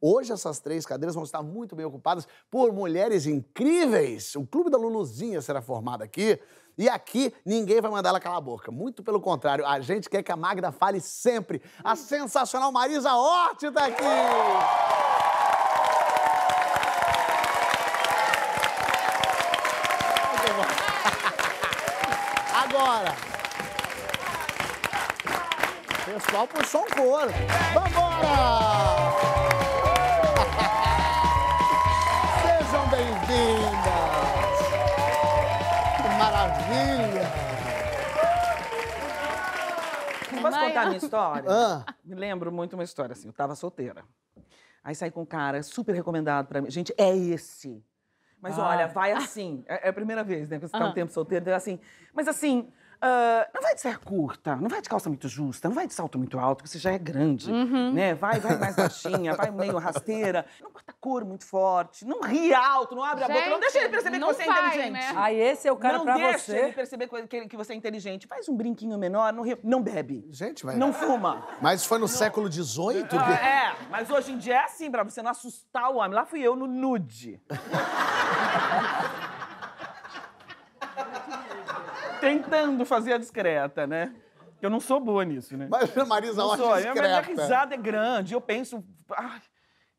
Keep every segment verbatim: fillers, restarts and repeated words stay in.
Hoje essas três cadeiras vão estar muito bem ocupadas por mulheres incríveis. O Clube da Luluzinha será formado aqui. E aqui ninguém vai mandar ela calar a boca. Muito pelo contrário, a gente quer que a Magda fale sempre. A sensacional Marisa Orth tá aqui! Agora! Pessoal puxou um couro. Vambora! Sejam bem-vindas! Que maravilha! Posso contar a minha história? Ah. Me lembro muito uma história assim, eu tava solteira. Aí saí com um cara super recomendado pra mim. Gente, é esse! Mas ah. olha, vai assim, é a primeira vez, né, que você tá um tempo solteiro, então é assim. Mas assim, uh, não vai de saia curta, não vai de calça muito justa, não vai de salto muito alto, porque você já é grande, uhum. né? Vai, vai mais baixinha, vai meio rasteira, não bota cor muito forte, não ri alto, não abre gente, a boca, não deixa ele perceber que você vai, é inteligente. Né? Aí esse é o cara não pra você. Não deixa ele perceber que você é inteligente. Faz um brinquinho menor, não, re... não bebe. Gente, vai. Não fuma. Mas foi no não. século dezoito? Que... É, mas hoje em dia é assim, pra você não assustar o homem. Lá fui eu no nude. Tentando fazer a discreta, né? Eu não sou boa nisso, né? Mas a Marisa Orth é discreta. Minha risada é grande, eu penso... Ai,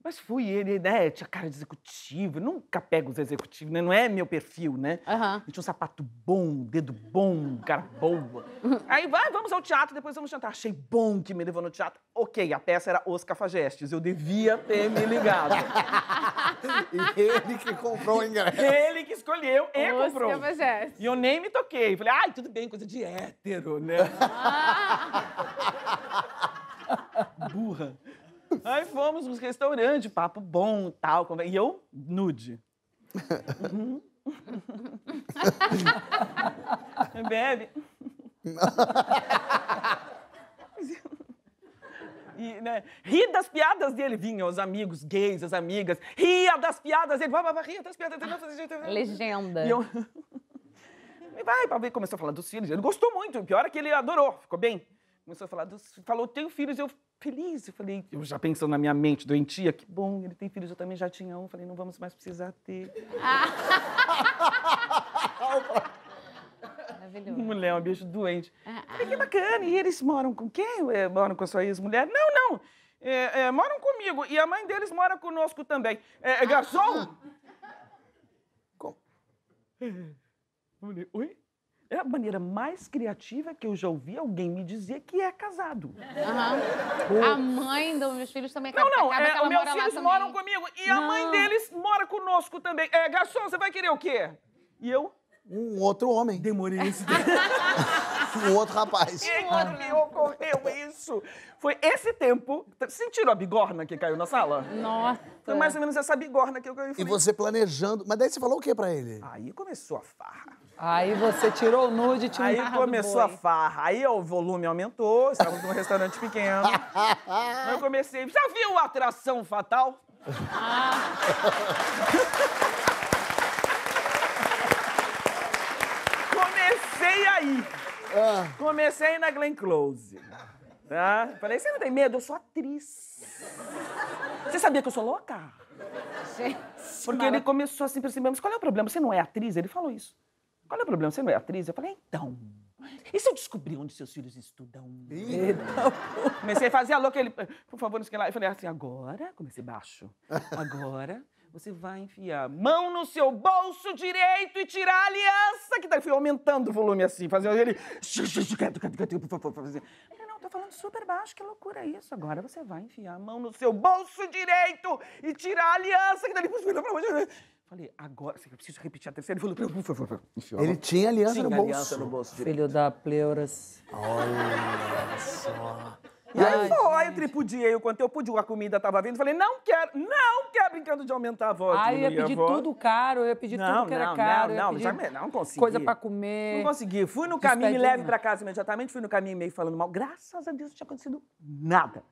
mas fui ele, né? Tinha cara de executivo, eu nunca pego os executivos, né? Não é meu perfil, né? Uhum. Eu tinha um sapato bom, dedo bom, cara boa. Aí vai, vamos ao teatro, depois vamos jantar. Achei bom que me levou no teatro. Ok, a peça era Os Cafajestes, eu devia ter me ligado. E ele que comprou o ingresso. Ele que escolheu e Os comprou. Cafajestes. E eu nem me toquei. Falei, ai, tudo bem, coisa de hétero, né? Ah. Burra. Aí fomos nos restaurantes, papo bom e tal. E eu, nude. Uhum. Bebe. E, né, ri das piadas dele. Vinham os amigos gays, as amigas. Ria das piadas dele. Vai, vai, vai, ria das piadas dele. Legenda. E eu... E vai, começou a falar dos filhos. Ele gostou muito. O pior é que ele adorou. Ficou bem. Começou a falar dos... Falou, tenho filhos. Eu... Feliz, eu falei, eu já pensando na minha mente doentia, que bom, ele tem filhos, eu também já tinha um. Falei, não vamos mais precisar ter. Maravilhoso. Mulher, um bicho doente. Ah, ah. Falei, que bacana, e eles moram com quem? É, moram com a sua ex-mulher? Não, não, é, é, moram comigo, e a mãe deles mora conosco também. É, é garçom? Como? Falei, oi? É a maneira mais criativa que eu já ouvi alguém me dizer que é casado. Uhum. A mãe dos meus filhos também é casada. Não, não, é, os meus filhos moram comigo e não. a mãe deles mora conosco também. É, garçom, você vai querer o quê? E eu? Um outro homem. Demorei esse tempo. Um outro rapaz. E quando me ocorreu isso, foi esse tempo... Sentiram a bigorna que caiu na sala? Nossa. Foi mais ou menos essa bigorna que eu caí. E você planejando... Mas daí você falou o quê pra ele? Aí começou a farra. Aí você tirou o nude e tirou o Aí começou a farra. Aí o volume aumentou, estávamos num restaurante pequeno. Aí eu comecei... Já viu a Atração Fatal? Ah. Comecei aí. Ah. Comecei na Glenn Close, tá? Falei, você não tem medo? Eu sou atriz. Você sabia que eu sou louca? Gente, Porque mara... ele começou assim, percebendo, mas qual é o problema? Você não é atriz? Ele falou isso. Qual é o problema? Você não é atriz? Eu falei, então... E se eu descobrir onde seus filhos estudam? Então, comecei a fazer a louca, ele... Por favor, não sei lá. Eu falei assim, agora... Comecei baixo. Agora... Você vai enfiar a mão no seu bolso direito e tirar a aliança. Que daí fui aumentando o volume assim, fazendo ele... Ele, não, tô falando super baixo, que loucura isso. Agora você vai enfiar a mão no seu bolso direito e tirar a aliança. Que daí ele virou pra onde... Falei, agora, eu preciso repetir a terceira. Ele falou, por favor, enfiou a mão. Ele tinha aliança tinha no bolso. aliança no bolso direito. Filho da pleuras. Olha só... E aí Ai, foi, gente. eu tripudiei o quanto eu pude, a comida tava vindo, falei, não quero, não quero, brincando de aumentar a voz. Aí eu ia pedir tudo caro, eu ia pedir não, tudo que não, era caro. Não, não, não, não consegui. Coisa pra comer. Não consegui, fui no caminho, me leve pra casa imediatamente, fui no caminho meio falando mal, graças a Deus não tinha acontecido nada.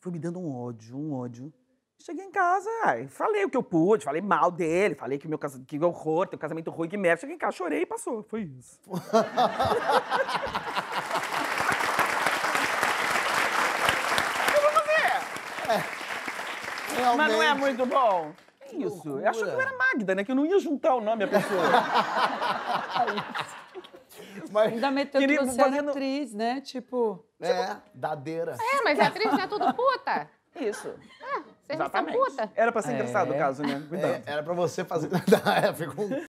Foi me dando um ódio, um ódio. Cheguei em casa, falei o que eu pude, falei mal dele, falei que meu cas... que horror, teu casamento ruim, que merda. Cheguei em casa, chorei e passou, foi isso. É. Realmente. Mas não é muito bom? Que isso? Loucura. Eu achava que eu era Magda, né? Que eu não ia juntar o nome à pessoa. Mas ainda meteu que você fazendo... atriz, né? Tipo... É, tipo... dadeira. É, mas atriz não é tudo puta. Isso. Ah, vocês não são puta. Era pra ser engraçado é. o caso, né? Cuidado. É, era pra você fazer... Ficou...